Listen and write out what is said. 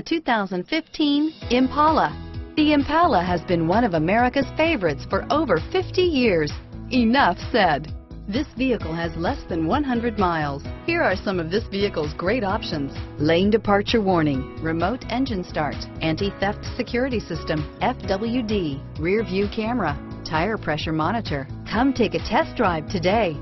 The 2015 Impala. The Impala has been one of America's favorites for over 50 years. Enough said. This vehicle has less than 100 miles. Here are some of this vehicle's great options: lane departure warning, remote engine start, anti-theft security system, FWD, rear view camera, tire pressure monitor. Come take a test drive today.